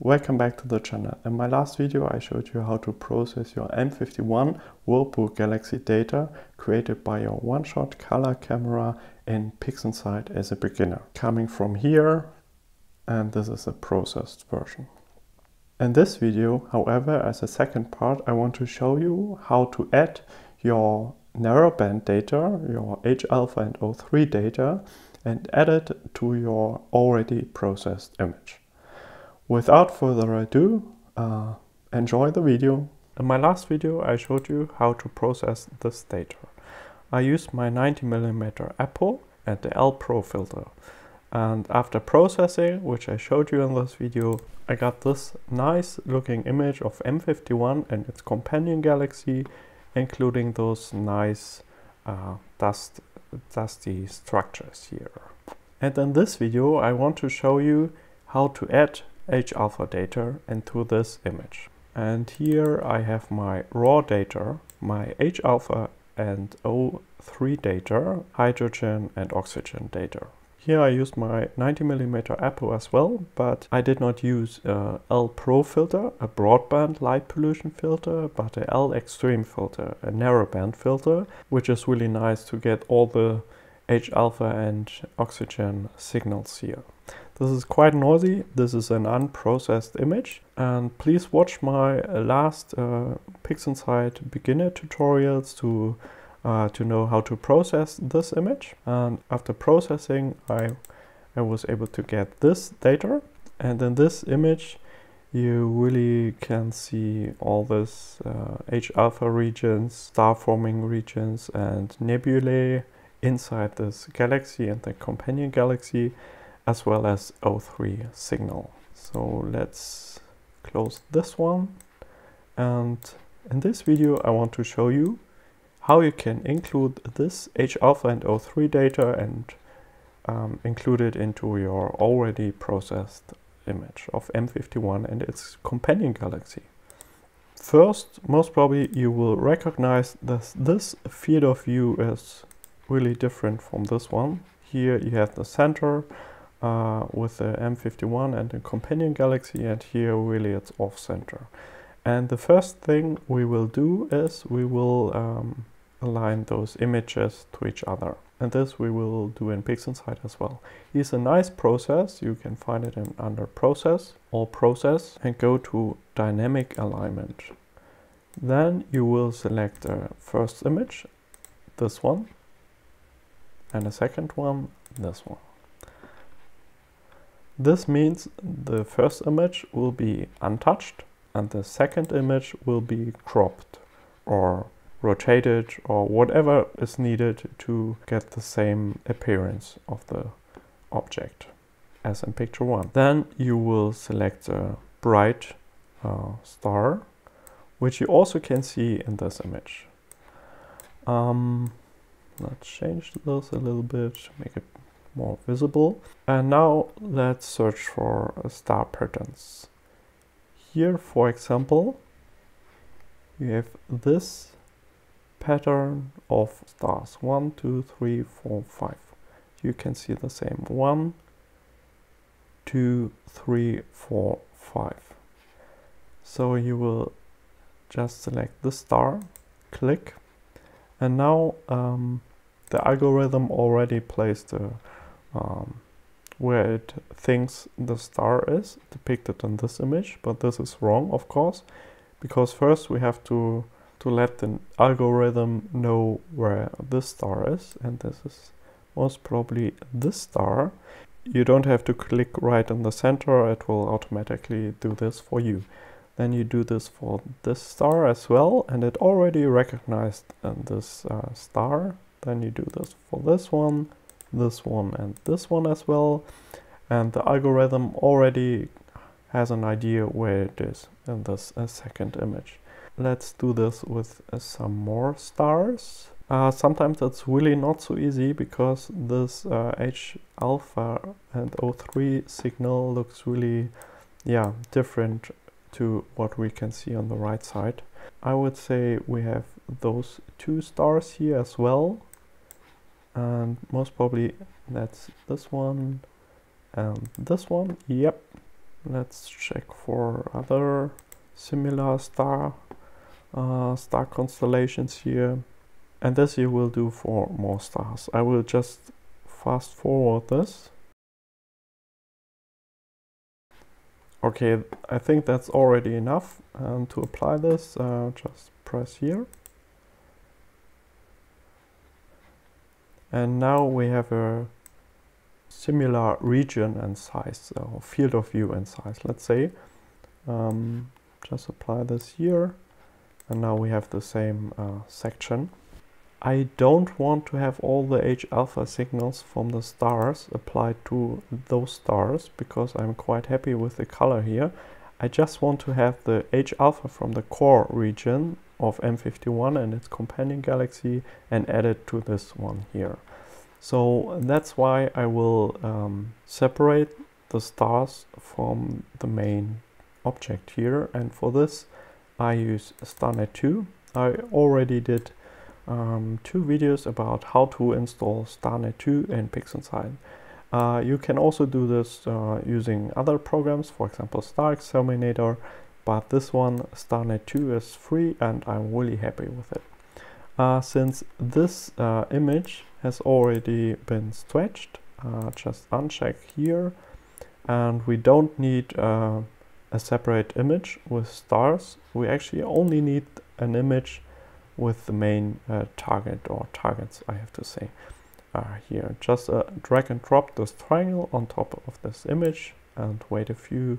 Welcome back to the channel. In my last video I showed you how to process your M51 Whirlpool Galaxy data created by your one-shot color camera in PixInsight as a beginner. Coming from here, and this is a processed version. In this video, however, as a second part, I want to show you how to add your narrowband data, your H-Alpha and O3 data, and add it to your already processed image. Without further ado, enjoy the video. In my last video, I showed you how to process this data. I used my 90mm Apo and the L Pro filter. And after processing, which I showed you in this video, I got this nice looking image of M51 and its companion galaxy, including those nice dusty structures here. And in this video, I want to show you how to add H-alpha data into this image. And here I have my raw data, my H-alpha and O3 data, hydrogen and oxygen data. Here I used my 90mm Apo as well, but I did not use a L Pro filter, a broadband light pollution filter, but a L extreme filter, a narrowband filter, which is really nice to get all the H-alpha and oxygen signals here. This is quite noisy. This is an unprocessed image, and please watch my last PixInsight beginner tutorials to know how to process this image. And after processing, I was able to get this data, and in this image you really can see all this H-alpha regions, star forming regions and nebulae inside this galaxy and the companion galaxy, as well as O3 signal. So let's close this one. And in this video, I want to show you how you can include this H-alpha and O3 data and include it into your already processed image of M51 and its companion galaxy. First, most probably you will recognize that this field of view is really different from this one. Here you have the center with the M51 and the companion galaxy, and here really it's off-center. And the first thing we will do is we will align those images to each other. And this we will do in PixInsight as well. It's a nice process. You can find it in under Process or Process and go to Dynamic Alignment. Then you will select a first image, this one, and a second one, this one. This means the first image will be untouched and the second image will be cropped or rotated or whatever is needed to get the same appearance of the object as in picture one. Then you will select a bright star, which you also can see in this image. Let's change this a little bit, make it more visible. And now let's search for star patterns. Here, for example, you have this pattern of stars. 1, 2, 3, 4, 5. You can see the same. 1, 2, 3, 4, 5. So you will just select the star, click, and now the algorithm already placed the where it thinks the star is depicted in this image, but this is wrong, of course, because first we have to let the algorithm know where this star is, and this is most probably this star. You don't have to click right in the center, it will automatically do this for you. Then you do this for this star as well, and it already recognized this star. Then you do this for this one and this one as well, and the algorithm already has an idea where it is in this second image. Let's do this with some more stars. Sometimes it's really not so easy because this H-alpha and O3 signal looks really different to what we can see on the right side. I would say we have those two stars here as well. And most probably that's this one and this one. Yep, Let's check for other similar star constellations here, and this you will do for more stars. I will just fast forward this. Okay, I think that's already enough. To apply this, just press here. And now we have a similar region and size, or field of view and size, let's say. Just apply this here. And now we have the same section. I don't want to have all the H-alpha signals from the stars applied to those stars, because I'm quite happy with the color here. I just want to have the H-alpha from the core region of M51 and its companion galaxy and add it to this one here. So that's why I will separate the stars from the main object here, and for this I use StarNet2. I already did two videos about how to install StarNet2 and PixInsight. You can also do this using other programs, for example StarXTerminator, but this one, StarNet2, is free and I'm really happy with it. Since this image has already been stretched, just uncheck here, and we don't need a separate image with stars. We actually only need an image with the main target or targets, I have to say. Here, just drag and drop this triangle on top of this image and wait a few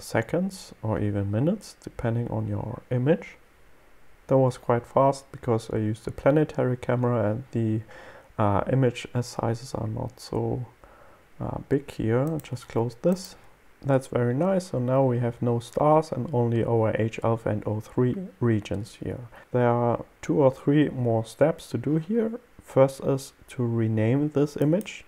seconds or even minutes, depending on your image. That was quite fast because I used the planetary camera and the image sizes are not so big here. Just close this. That's very nice. So now we have no stars and only our H-alpha and O3 regions here. There are 2 or 3 more steps to do here. First is to rename this image.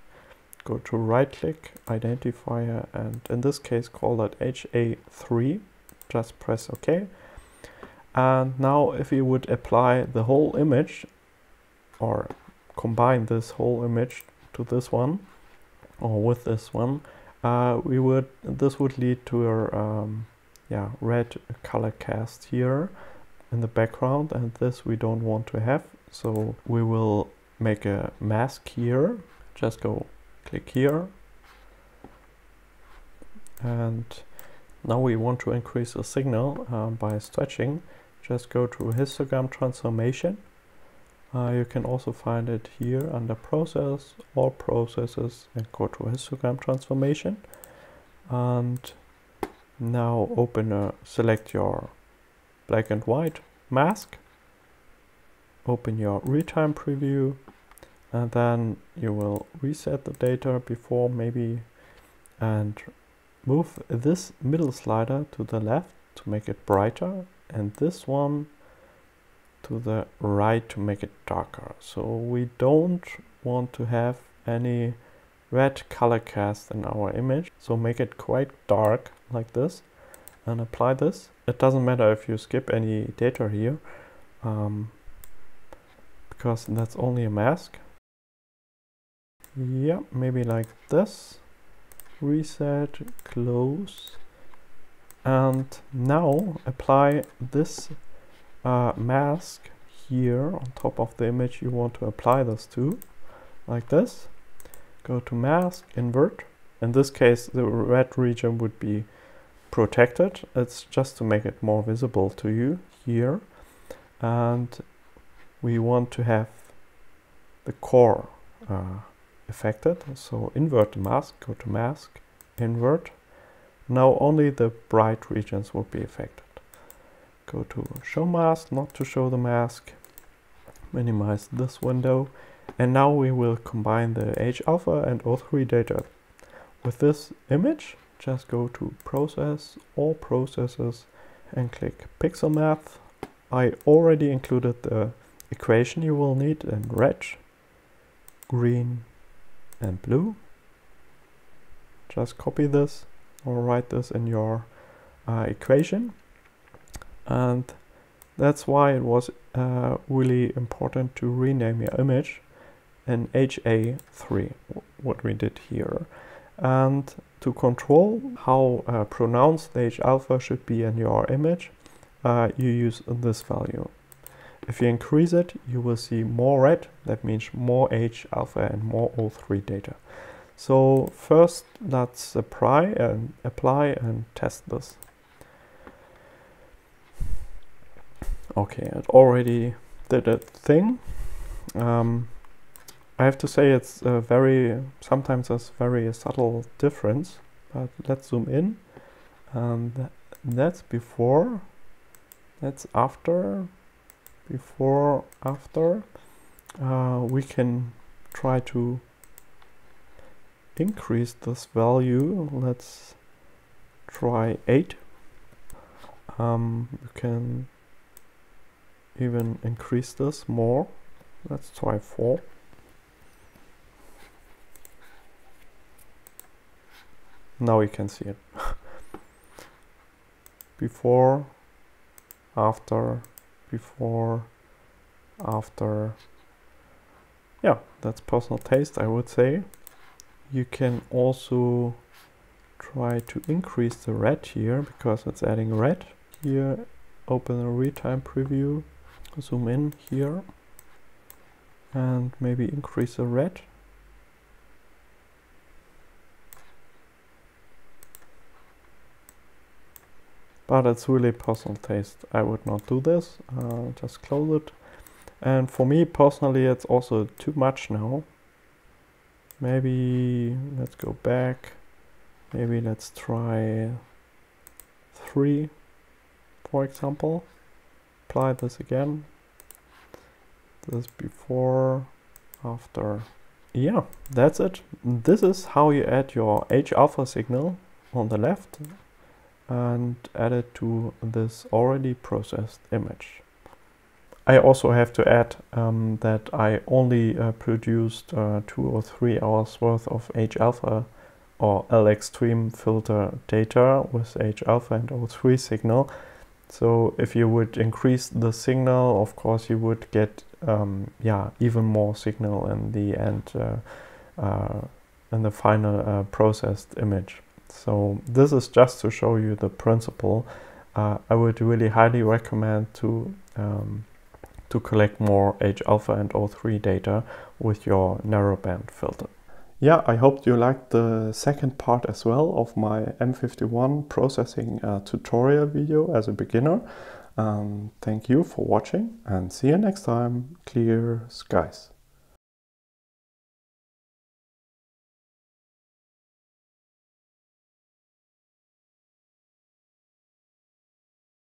Go to right click, identifier, and in this case call that HA3. Just press OK. And now if you would apply the whole image or combine this whole image to this one or with this one, this would lead to a red color cast here in the background, and this we don't want to have. So we will make a mask here. Just go click here, and now we want to increase the signal by stretching. Just go to Histogram Transformation. You can also find it here under Process, All Processes, and go to Histogram Transformation. And now select your black and white mask, open your real-time preview, and then you will reset the data before maybe, and move this middle slider to the left to make it brighter, and this one to the right to make it darker. So we don't want to have any red color cast in our image, so make it quite dark like this and apply this. It doesn't matter if you skip any data here, because that's only a mask. Yeah, maybe like this. Reset, close, and now apply this mask here on top of the image you want to apply this to, like this. Go to mask, invert. In this case the red region would be protected. It's just to make it more visible to you here, and we want to have the core affected, so invert the mask. Go to mask, invert. Now only the bright regions will be affected. Go to show mask, not to show the mask. Minimize this window, and now we will combine the H-alpha and O3 data with this image. Just go to Process, All Processes, and click Pixel Math. I already included the equation you will need in red, green, and blue. Just copy this or write this in your equation, and that's why it was really important to rename your image in HA3, what we did here. And to control how pronounced the H-alpha should be in your image, you use this value. If you increase it, you will see more red. That means more H-alpha and more O3 data. So first, let's apply and test this. Okay, it already did a thing. I have to say it's a very subtle difference, but let's zoom in. That's before, that's after, before, after. We can try to increase this value. Let's try 8. You can even increase this more. Let's try 4. Now you can see it. Before, after, before, after. Yeah, that's personal taste, I would say. You can also try to increase the red here because it's adding red here. Open a real-time preview, zoom in here, and maybe increase the red. But it's really personal taste. I would not do this. Just close it. And for me personally, it's also too much now. Maybe let's go back. Maybe let's try 3, for example. Apply this again. This before, after. Yeah, that's it. This is how you add your H-alpha signal on the left and add it to this already processed image. I also have to add that I only produced 2 or 3 hours worth of H-alpha or L extreme filter data with H-alpha and O3 signal. So if you would increase the signal, of course you would get even more signal in the end, in the final processed image. So this is just to show you the principle. I would really highly recommend to collect more H-alpha and O3 data with your narrowband filter. Yeah, I hope you liked the second part as well of my M51 processing tutorial video as a beginner. Thank you for watching and see you next time. Clear skies.